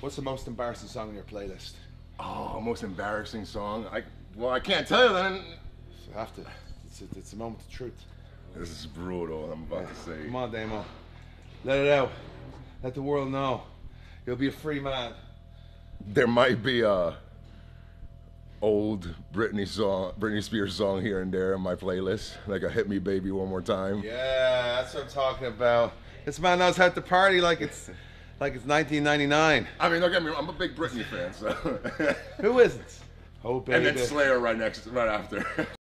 What's the most embarrassing song on your playlist? Oh, most embarrassing song? Well, I can't tell you then. You have to. It's a moment of truth. This is brutal, I'm about to say. Come on, Damo. Let it out. Let the world know. You'll be a free man. There might be a old Britney Spears song here and there in my playlist. Like a Hit Me Baby One More Time. Yeah, that's what I'm talking about. This man knows how to party like it's 1999. I mean, don't get me wrong, I'm a big Britney fan, so. Who isn't? Oh, baby. And then Slayer right after.